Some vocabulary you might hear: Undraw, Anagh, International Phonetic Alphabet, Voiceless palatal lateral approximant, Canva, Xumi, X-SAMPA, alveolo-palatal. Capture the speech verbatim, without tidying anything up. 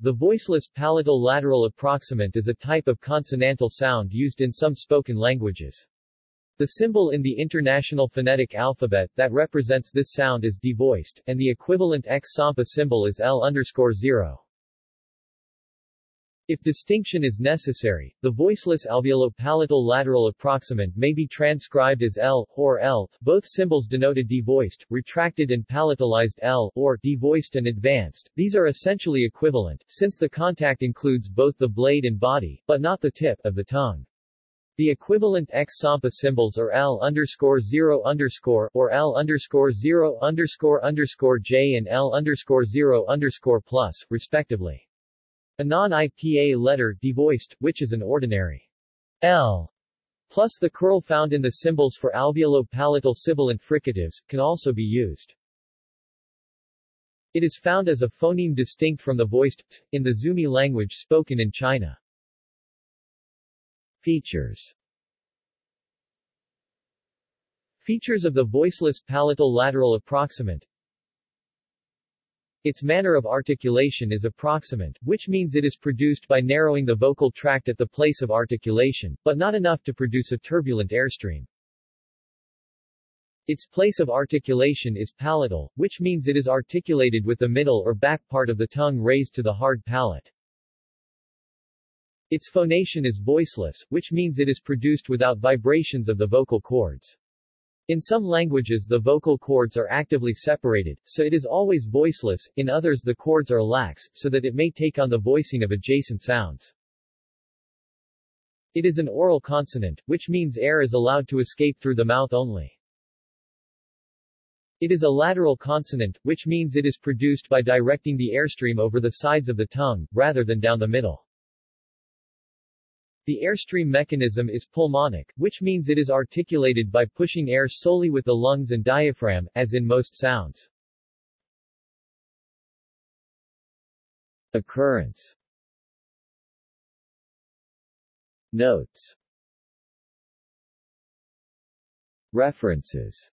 The voiceless palatal lateral approximant is a type of consonantal sound used in some spoken languages. The symbol in the International Phonetic Alphabet that represents this sound is devoiced, and the equivalent X SAMPA symbol is L zero. If distinction is necessary, the voiceless alveolo-palatal lateral approximant may be transcribed as L or L. Both symbols denote a devoiced, retracted and palatalized L or devoiced and advanced. These are essentially equivalent, since the contact includes both the blade and body, but not the tip, of the tongue. The equivalent X SAMPA symbols are L zero or L zero J and L zero plus, respectively. A non-I P A letter, devoiced, which is an ordinary L, plus the curl found in the symbols for alveolo-palatal sibilant fricatives, can also be used. It is found as a phoneme distinct from the voiced t in the Xumi language spoken in China. Features. Features of the voiceless palatal lateral approximant. Its manner of articulation is approximant, which means it is produced by narrowing the vocal tract at the place of articulation, but not enough to produce a turbulent airstream. Its place of articulation is palatal, which means it is articulated with the middle or back part of the tongue raised to the hard palate. Its phonation is voiceless, which means it is produced without vibrations of the vocal cords. In some languages the vocal cords are actively separated, so it is always voiceless, in others the cords are lax, so that it may take on the voicing of adjacent sounds. It is an oral consonant, which means air is allowed to escape through the mouth only. It is a lateral consonant, which means it is produced by directing the airstream over the sides of the tongue, rather than down the middle. The airstream mechanism is pulmonic, which means it is articulated by pushing air solely with the lungs and diaphragm, as in most sounds. Occurrence. Notes. References.